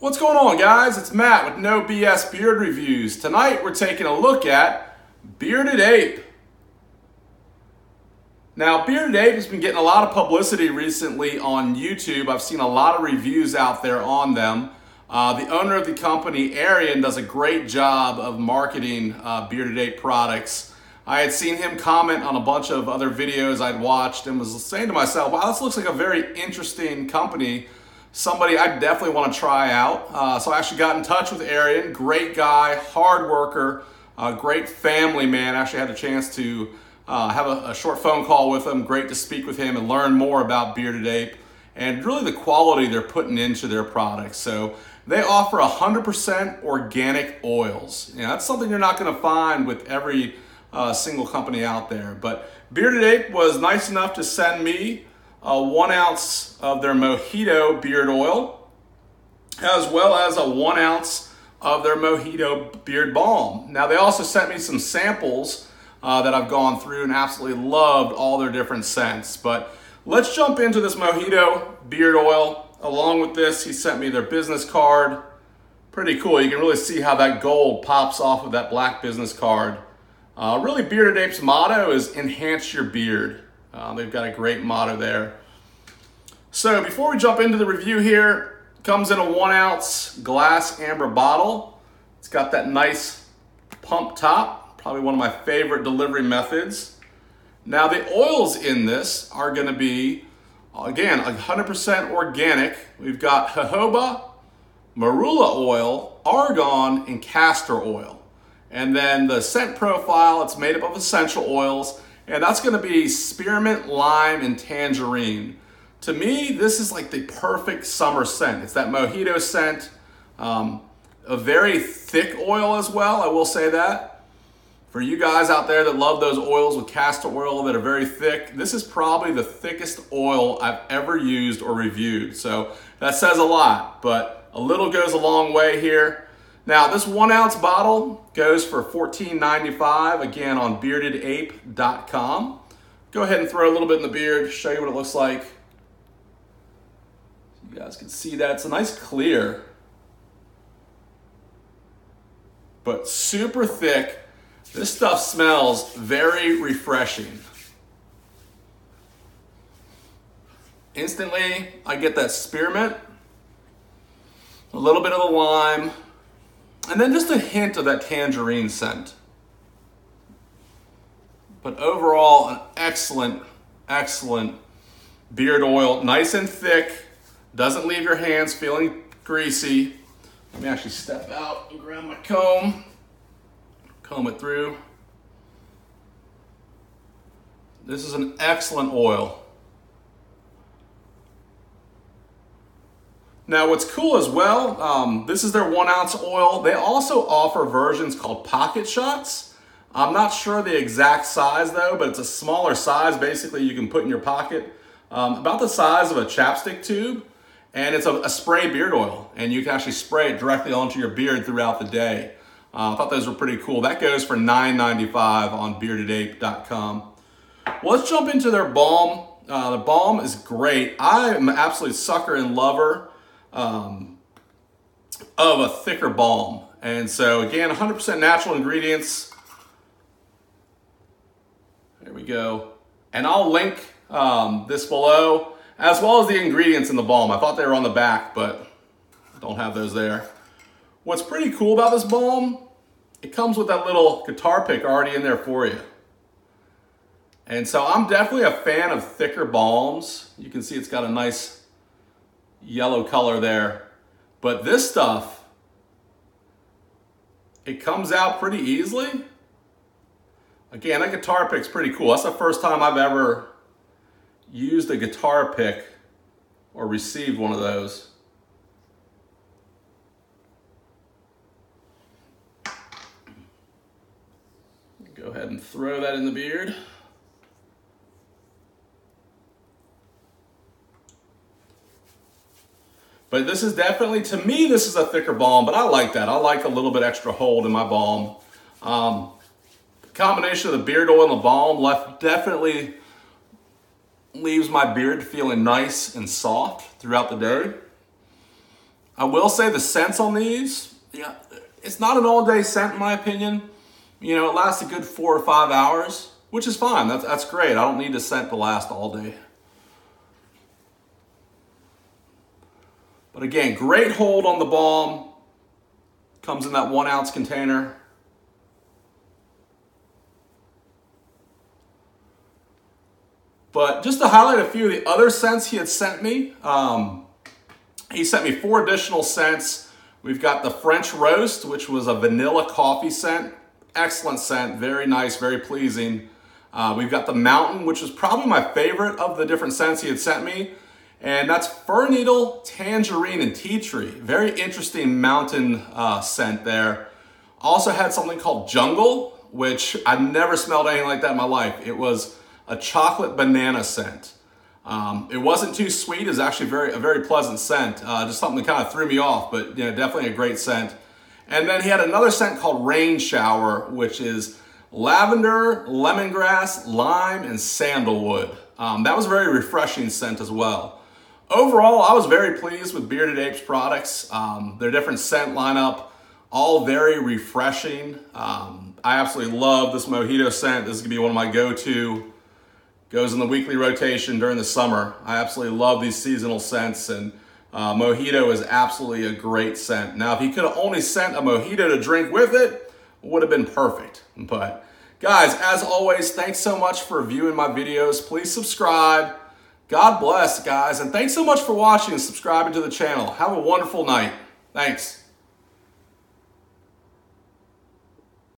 What's going on, guys? It's Matt with No BS Beard Reviews. Tonight we're taking a look at Bearded Ape. Now, Bearded Ape has been getting a lot of publicity recently on YouTube. I've seen a lot of reviews out there on them. The owner of the company, Arian, does a great job of marketing Bearded Ape products. I had seen him comment on a bunch of other videos I'd watched and was saying to myself, wow, this looks like a very interesting company. Somebody I definitely want to try out. So I actually got in touch with Arian. Great guy, hard worker, great family man. I actually had a chance to have a short phone call with him. Great to speak with him and learn more about Bearded Ape and really the quality they're putting into their products. So they offer 100% organic oils. You know, that's something you're not going to find with every single company out there. But Bearded Ape was nice enough to send me 1 ounce of their Mojito Beard Oil, as well as a 1 ounce of their Mojito Beard Balm. Now, they also sent me some samples that I've gone through and absolutely loved all their different scents. But let's jump into this Mojito Beard Oil. Along with this, he sent me their business card. Pretty cool. You can really see how that gold pops off of that black business card. Really, Bearded Ape's motto is enhance your beard. They've got a great motto there. So before we jump into the review here, comes in a 1 ounce glass amber bottle. It's got that nice pump top, probably one of my favorite delivery methods. Now the oils in this are going to be, again, 100% organic. We've got jojoba, marula oil, argan, and castor oil. And then the scent profile, it's made up of essential oils. And that's going to be spearmint, lime, and tangerine. To me, this is like the perfect summer scent. It's that mojito scent, a very thick oil as well, I will say that. For you guys out there that love those oils with castor oil that are very thick, this is probably the thickest oil I've ever used or reviewed. So that says a lot, but a little goes a long way here. Now, this 1 ounce bottle goes for $14.95, again, on beardedape.com. Go ahead and throw a little bit in the beard, show you what it looks like. You guys can see that. It's a nice clear, but super thick. This stuff smells very refreshing. Instantly, I get that spearmint, a little bit of the lime, and then just a hint of that tangerine scent. But overall, an excellent, excellent beard oil. Nice and thick. Doesn't leave your hands feeling greasy. Let me actually step out and grab my comb. Comb it through. This is an excellent oil. Now, what's cool as well, this is their 1 ounce oil. They also offer versions called Pocket Shots. I'm not sure the exact size though, but it's a smaller size basically you can put in your pocket, about the size of a chapstick tube. And it's a spray beard oil, and you can actually spray it directly onto your beard throughout the day. I thought those were pretty cool. That goes for $9.95 on beardedape.com. Well, let's jump into their balm. The balm is great. I am an absolute sucker and lover of a thicker balm. And so again, 100% natural ingredients. There we go. And I'll link this below, as well as the ingredients in the balm. I thought they were on the back, but I don't have those there. What's pretty cool about this balm, it comes with that little guitar pick already in there for you. And so I'm definitely a fan of thicker balms. You can see it's got a nice yellow color there, but this stuff, it comes out pretty easily. Again, that guitar pick's pretty cool. That's the first time I've ever used a guitar pick or received one of those. Go ahead and throw that in the beard. But this is definitely, to me, this is a thicker balm, but I like that. I like a little bit extra hold in my balm. The combination of the beard oil and the balm definitely leaves my beard feeling nice and soft throughout the day. I will say the scents on these, yeah, it's not an all-day scent in my opinion. You know, it lasts a good 4 or 5 hours, which is fine. That's great. I don't need a scent to last all day. But again, great hold on the balm. Comes in that 1 ounce container. But just to highlight a few of the other scents he had sent me, he sent me 4 additional scents. We've got the French Roast, which was a vanilla coffee scent. Excellent scent, very nice, very pleasing. We've got the Mountain, which is probably my favorite of the different scents he had sent me. And that's fir needle, tangerine, and tea tree. Very interesting mountain scent there. Also had something called Jungle, which I've never smelled anything like that in my life. It was a chocolate banana scent. It wasn't too sweet. It was actually a very pleasant scent. Just something that kind of threw me off, but you know, definitely a great scent. And then he had another scent called Rain Shower, which is lavender, lemongrass, lime, and sandalwood. That was a very refreshing scent as well. Overall, I was very pleased with Bearded Ape's products. Their different scent lineup, all very refreshing. I absolutely love this Mojito scent. This is gonna be one of my go-to. Goes in the weekly rotation during the summer. I absolutely love these seasonal scents, and Mojito is absolutely a great scent. Now, if he could have only sent a Mojito to drink with it, would have been perfect. But guys, as always, thanks so much for viewing my videos. Please subscribe. God bless, guys, and thanks so much for watching and subscribing to the channel. Have a wonderful night. Thanks.